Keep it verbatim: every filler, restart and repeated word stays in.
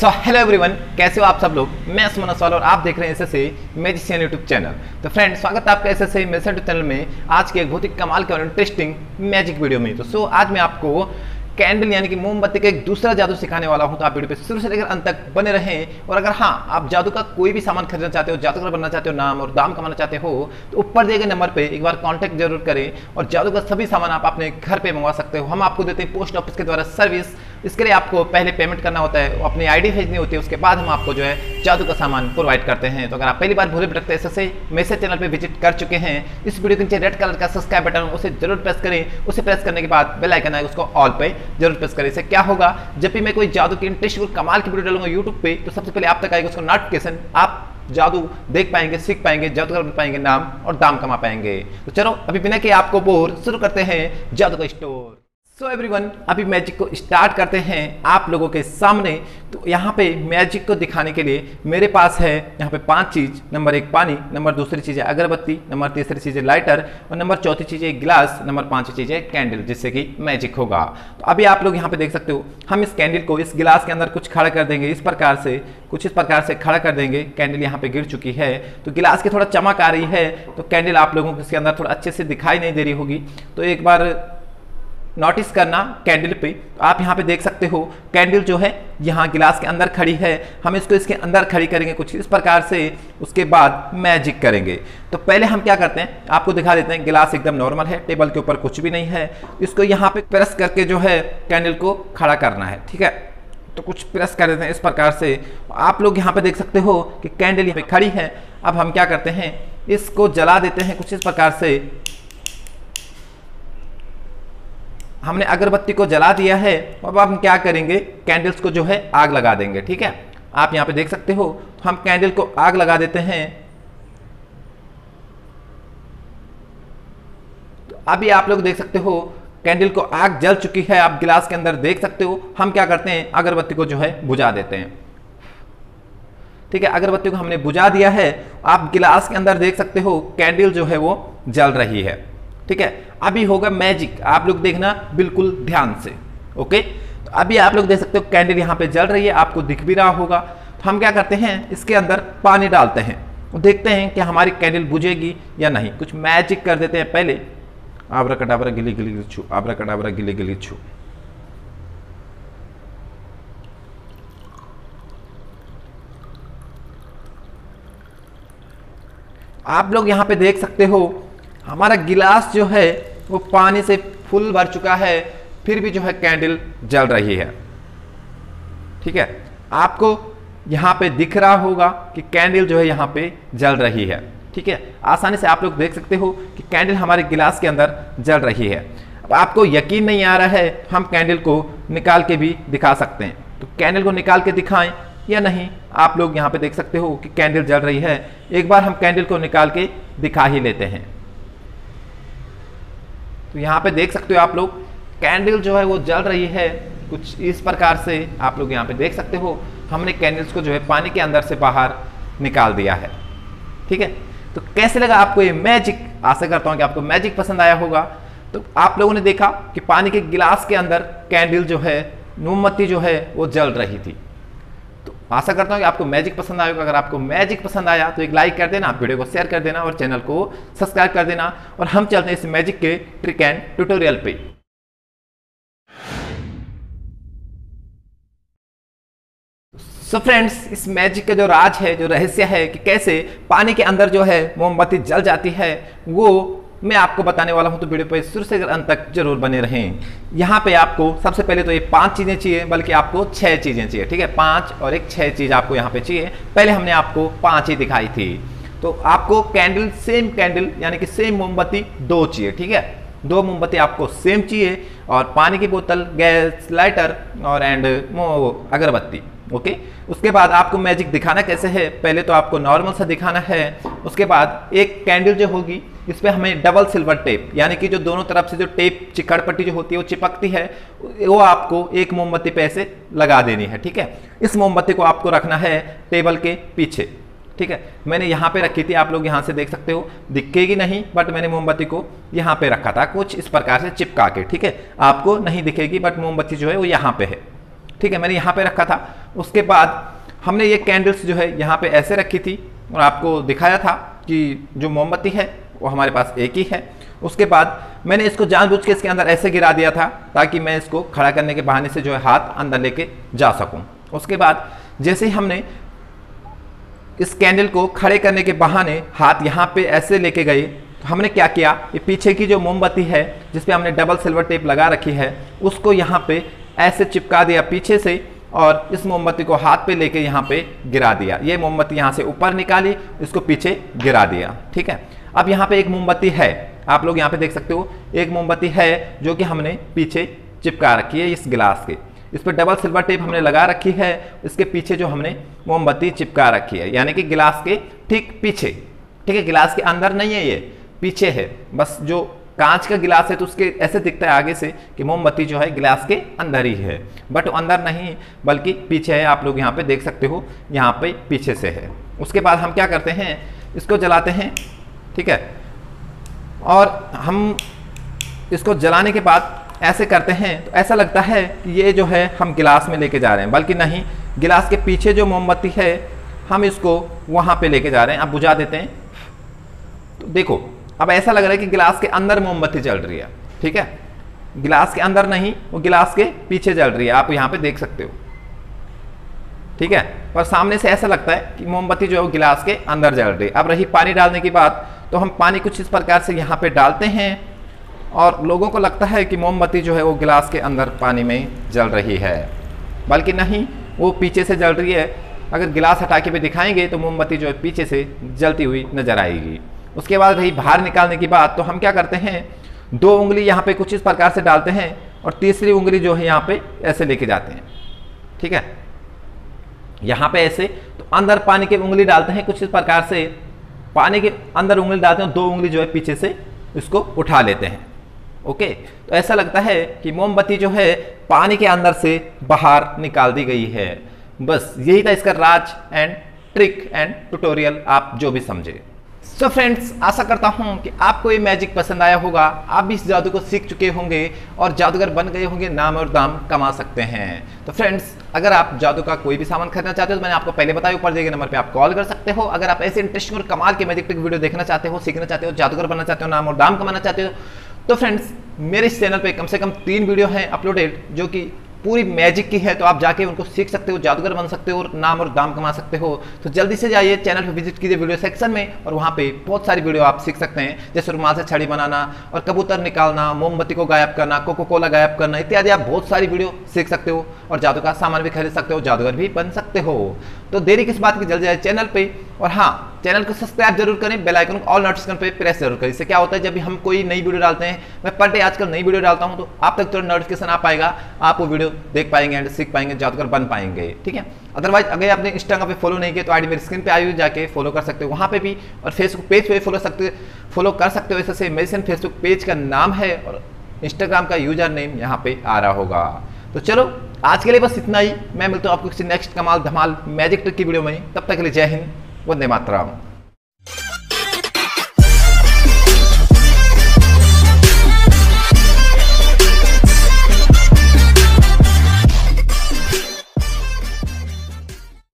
So hello everyone, कैसे हो आप सब लोग। मैं सुमन असवाल और आप देख रहे हैं एसएसए मैजिशियन यूट्यूब चैनल। तो फ्रेंड्स, स्वागत है आपका एसएसए मैजिशियन यूट्यूब चैनल में आज के एक बहुत ही कमाल के और इंटरेस्टिंग मैजिक वीडियो में। तो सो so, आज मैं आपको कैंडल यानी कि मोमबत्ती का एक दूसरा जादू सिखाने वाला हूं। तो आप वीडियो पे शुरू से लेकर अंत तक बने रहें। और अगर हाँ आप जादू का कोई भी सामान खरीदना चाहते हो, जादूगर बनना चाहते हो, नाम और दाम कमाना चाहते हो, तो ऊपर दिए गए नंबर पे एक बार कांटेक्ट जरूर करें और जादू का सभी सामान आप अपने घर पे मंगवा सकते हो। हम आपको देते हैं पोस्ट ऑफिस के द्वारा सर्विस। इसके लिए आपको पहले पेमेंट करना होता है, अपनी आई डी भेजनी होती है, उसके बाद हम आपको जो है जादू का सामान प्रोवाइड करते हैं। तो अगर आप पहली बार भोले भटकते हैं एसएसए मैजिशियन चैनल पर विजिट कर चुके हैं, इस वीडियो के नीचे रेड कलर का सब्सक्राइब बटन उसे जरूर प्रेस करें। उसे प्रेस करने के बाद बेल आइकन है उसको ऑल पे जरूर प्रेस करें। इससे क्या होगा, जब भी मैं कोई जादू की इंटरेस्टिंग और कमाल की वीडियो डालूंगा यूट्यूब पे, तो सबसे पहले आप तक आएगा उसको नोटिफिकेशन। आप जादू देख पाएंगे, सीख पाएंगे, जादूगर बन पाएंगे, नाम और दाम कमा पाएंगे। तो चलो अभी बिना कि आपको बोर शुरू करते हैं जादू का स्टोर। सो एवरीवन, अभी मैजिक को स्टार्ट करते हैं आप लोगों के सामने। तो यहाँ पे मैजिक को दिखाने के लिए मेरे पास है यहाँ पे पांच चीज़। नंबर एक पानी, नंबर दूसरी चीज़ है अगरबत्ती, नंबर तीसरी चीज़ है लाइटर और नंबर चौथी चीज़ है गिलास, नंबर पांचवी चीज़ है कैंडल, जिससे कि मैजिक होगा। तो अभी आप लोग यहाँ पे देख सकते हो, हम इस कैंडल को इस गिलास के अंदर कुछ खड़ा कर देंगे, इस प्रकार से कुछ इस प्रकार से खड़ा कर देंगे। कैंडल यहाँ पे गिर चुकी है तो गिलास की थोड़ा चमक आ रही है, तो कैंडल आप लोगों को इसके अंदर थोड़ा अच्छे से दिखाई नहीं दे रही होगी, तो एक बार नोटिस करना कैंडल पे। तो आप यहाँ पे देख सकते हो कैंडल जो है यहाँ गिलास के अंदर खड़ी है। हम इसको इसके अंदर खड़ी करेंगे कुछ इस प्रकार से, उसके बाद मैजिक करेंगे। तो पहले हम क्या करते हैं आपको दिखा देते हैं। गिलास एकदम नॉर्मल है, टेबल के ऊपर कुछ भी नहीं है। इसको यहाँ पे प्रेस करके जो है कैंडल को खड़ा करना है, ठीक है। तो कुछ प्रेस कर देते हैं इस प्रकार से। आप लोग यहाँ पे देख सकते हो कि कैंडल यहाँ पे खड़ी है। अब हम क्या करते हैं, इसको जला देते हैं कुछ इस प्रकार से। हमने अगरबत्ती को जला दिया है, अब हम क्या करेंगे कैंडल्स को जो है आग लगा देंगे, ठीक है। आप यहाँ पे देख सकते हो, तो हम कैंडल को आग लगा देते हैं। तो अभी आप लोग देख सकते हो कैंडल को आग जल चुकी है, आप गिलास के अंदर देख सकते हो। हम क्या करते हैं अगरबत्ती को जो है बुझा देते हैं, ठीक है। अगरबत्ती को हमने बुझा दिया है, आप गिलास के अंदर देख सकते हो कैंडल जो है वो जल रही है, ठीक है। अभी होगा मैजिक, आप लोग देखना बिल्कुल ध्यान से, ओके। तो अभी आप लोग देख सकते हो कैंडल यहाँ पे जल रही है, आपको दिख भी रहा होगा। तो हम क्या करते हैं इसके अंदर पानी डालते हैं और देखते हैं कि हमारी कैंडल बुझेगी या नहीं। कुछ मैजिक कर देते हैं पहले। आबरा कटाबरा गिली गिली छू, आबरा कटाबरा गिली गिली छू। आप लोग यहाँ पे देख सकते हो हमारा गिलास जो है वो पानी से फुल भर चुका है, फिर भी जो है कैंडल जल रही है, ठीक है। आपको यहाँ पे दिख रहा होगा कि कैंडल जो है यहाँ पे जल रही है, ठीक है। आसानी से आप लोग देख सकते हो कि कैंडल हमारे गिलास के अंदर जल रही है। अब आपको यकीन नहीं आ रहा है, हम कैंडल को निकाल के भी दिखा सकते हैं। तो कैंडल को निकाल के दिखाएं या नहीं, आप लोग यहाँ पे देख सकते हो कि कैंडल जल रही है। एक बार हम कैंडल को निकाल के दिखा ही लेते हैं। तो यहाँ पे देख सकते हो आप लोग कैंडल जो है वो जल रही है कुछ इस प्रकार से। आप लोग यहाँ पे देख सकते हो हमने कैंडल्स को जो है पानी के अंदर से बाहर निकाल दिया है, ठीक है। तो कैसे लगा आपको ये मैजिक, आशा करता हूँ कि आपको मैजिक पसंद आया होगा। तो आप लोगों ने देखा कि पानी के गिलास के अंदर कैंडल जो है मोमबत्ती जो है वो जल रही थी। तो आशा करता हूँ कि आपको मैजिक पसंद आएगा। अगर आपको मैजिक पसंद आया तो एक लाइक कर देना, आप वीडियो को शेयर कर देना और चैनल को सब्सक्राइब कर देना। और हम चलते हैं इस मैजिक के ट्रिक एंड ट्यूटोरियल पे। सो फ्रेंड्स, इस मैजिक का जो राज है, जो रहस्य है कि कैसे पानी के अंदर जो है मोमबत्ती जल जाती है, वो मैं आपको बताने वाला हूं। तो वीडियो पर शुरू से अंत तक जरूर बने रहें। यहाँ पे आपको सबसे पहले तो ये पांच चीज़ें चाहिए, बल्कि आपको छह चीज़ें चाहिए, ठीक है। पांच और एक छह चीज़ आपको यहाँ पे चाहिए। पहले हमने आपको पांच ही दिखाई थी। तो आपको कैंडल, सेम कैंडल यानी कि सेम मोमबत्ती दो चाहिए, ठीक है। दो मोमबत्ती आपको सेम चाहिए और पानी की बोतल, गैस, लाइटर और एंड अगरबत्ती, ओके। उसके बाद आपको मैजिक दिखाना कैसे है, पहले तो आपको नॉर्मल सा दिखाना है। उसके बाद एक कैंडल जो होगी इस पर हमें डबल सिल्वर टेप यानी कि जो दोनों तरफ से जो टेप चिकड़ पट्टी जो होती है वो चिपकती है, वो आपको एक मोमबत्ती पे ऐसे लगा देनी है, ठीक है। इस मोमबत्ती को आपको रखना है टेबल के पीछे, ठीक है। मैंने यहाँ पे रखी थी, आप लोग यहाँ से देख सकते हो, दिखेगी नहीं बट मैंने मोमबत्ती को यहाँ पे रखा था कुछ इस प्रकार से चिपका के, ठीक है। आपको नहीं दिखेगी बट मोमबत्ती जो है वो यहाँ पे है, ठीक है, मैंने यहाँ पे रखा था। उसके बाद हमने ये कैंडल्स जो है यहाँ पे ऐसे रखी थी और आपको दिखाया था कि जो मोमबत्ती है वो हमारे पास एक ही है। उसके बाद मैंने इसको जानबूझ के इसके अंदर ऐसे गिरा दिया था ताकि मैं इसको खड़ा करने के बहाने से जो है हाथ अंदर लेके जा सकूं। उसके बाद जैसे ही हमने इस कैंडल को खड़े करने के बहाने हाथ यहाँ पे ऐसे लेके गए तो हमने क्या किया, ये पीछे की जो मोमबत्ती है जिस पे हमने डबल सिल्वर टेप लगा रखी है उसको यहाँ पे ऐसे चिपका दिया पीछे से और इस मोमबत्ती को हाथ पे लेके यहाँ पे गिरा दिया। ये मोमबत्ती यहाँ से ऊपर निकाली, इसको पीछे गिरा दिया। ठीक है, अब यहाँ पे एक मोमबत्ती है, आप लोग यहाँ पे देख सकते हो एक मोमबत्ती है जो कि हमने पीछे चिपका रखी है इस गिलास के, इस पर डबल सिल्वर टेप हमने लगा रखी है, इसके पीछे जो हमने मोमबत्ती चिपका रखी है यानी कि गिलास के ठीक पीछे। ठीक है, गिलास के अंदर नहीं है, ये पीछे है। बस जो कांच का गिलास है तो उसके ऐसे दिखता है आगे से कि मोमबत्ती जो है गिलास के अंदर ही है, बट अंदर नहीं बल्कि पीछे है। आप लोग यहाँ पे देख सकते हो, यहाँ पे पीछे से है। उसके बाद हम क्या करते हैं, इसको जलाते हैं। ठीक है, और हम इसको जलाने के बाद ऐसे करते हैं तो ऐसा लगता है कि ये जो है हम गिलास में लेके जा रहे हैं, बल्कि नहीं, गिलास के पीछे जो मोमबत्ती है हम इसको वहाँ पे लेके जा रहे हैं। अब बुझा देते हैं तो देखो अब ऐसा लग रहा है कि गिलास के अंदर मोमबत्ती जल रही है। ठीक है, गिलास के अंदर नहीं, वो गिलास के पीछे जल रही है, आप यहाँ पे देख सकते हो। ठीक है, पर सामने से ऐसा लगता है कि मोमबत्ती जो है वो गिलास के अंदर जल रही है। अब रही पानी डालने की बात, तो हम पानी कुछ इस प्रकार से यहाँ पे डालते हैं और लोगों को लगता है कि मोमबत्ती जो है वो गिलास के अंदर पानी में जल रही है, बल्कि नहीं, वो पीछे से जल रही है। अगर गिलास हटा के भी दिखाएंगे तो मोमबत्ती जो है पीछे से जलती हुई नजर आएगी। उसके बाद रही बाहर निकालने की बात, तो हम क्या करते हैं, दो उंगली यहाँ पे कुछ इस प्रकार से डालते हैं और तीसरी उंगली जो है यहाँ पे ऐसे लेके जाते हैं। ठीक है, यहाँ पे ऐसे तो अंदर पानी की उंगली डालते हैं कुछ इस प्रकार से, पानी के अंदर उंगली डालते हैं, दो उंगली जो है पीछे से इसको उठा लेते हैं। ओके, तो ऐसा लगता है कि मोमबत्ती जो है पानी के अंदर से बाहर निकाल दी गई है। बस यही था इसका राज एंड ट्रिक एंड ट्यूटोरियल, आप जो भी समझे। सो फ्रेंड्स, आशा करता हूँ कि आपको ये मैजिक पसंद आया होगा, आप भी इस जादू को सीख चुके होंगे और जादूगर बन गए होंगे, नाम और दाम कमा सकते हैं। तो फ्रेंड्स, अगर आप जादू का कोई भी सामान खरीदना चाहते हो तो मैंने आपको पहले बताया, ऊपर दिए गए नंबर पे आप कॉल कर सकते हो। अगर आप ऐसे इंटरेस्टिंग और कमाल के मैजिक ट्रिक वीडियो देखना चाहते हो, सीखना चाहते हो, जादूगर बनना चाहते हो, नाम और दाम कमाना चाहते हो, तो फ्रेंड्स मेरे इस चैनल पे कम से कम तीन वीडियो हैं अपलोडेड जो कि पूरी मैजिक की है, तो आप जाके उनको सीख सकते हो, जादूगर बन सकते हो और नाम और दाम कमा सकते हो। तो जल्दी से जाइए, चैनल पे विजिट कीजिए वीडियो सेक्शन में, और वहाँ पे बहुत सारी वीडियो आप सीख सकते हैं, जैसे रुमाल से छड़ी बनाना और कबूतर निकालना, मोमबत्ती को गायब करना, कोको कोला गायब करना इत्यादि, आप बहुत सारी वीडियो सीख सकते हो और जादू का सामान भी खरीद सकते हो, जादूगर भी बन सकते हो। तो देरी किस बात की, जल्दी जाइए चैनल पर। और हाँ, चैनल को सब्सक्राइब जरूर करें, बेल आइकन को ऑल नोटिफिकेशन पे प्रेस जरूर करें। इससे क्या होता है, जब भी हम कोई नई वीडियो डालते हैं, मैं पर डे आजकल नई वीडियो डालता हूं, तो आप तक तुरंत नोटिफिकेशन आ पाएगा, आप वो वीडियो देख पाएंगे एंड सीख पाएंगे, जादूगर बन पाएंगे। ठीक है, अदरवाइज अगर आपने इंस्टाग्राम पे फॉलो नहीं किया तो आईडी मेरी स्क्रीन पे आई हुई, जाके फॉलो कर सकते हो वहाँ पे भी, और फेसबुक पेज पे फॉलो सकते फॉलो कर सकते हो। एसएसए मैजिशियन फेसबुक पेज का नाम है और इंस्टाग्राम का यूजर नेम यहाँ पे आ रहा होगा। तो चलो आज के लिए बस इतना ही, मैं मिलता हूँ आपको किसी नेक्स्ट कमाल धमाल मैजिक ट्रिक की वीडियो में। तब तक के लिए जय हिंद, वंदे मातरम।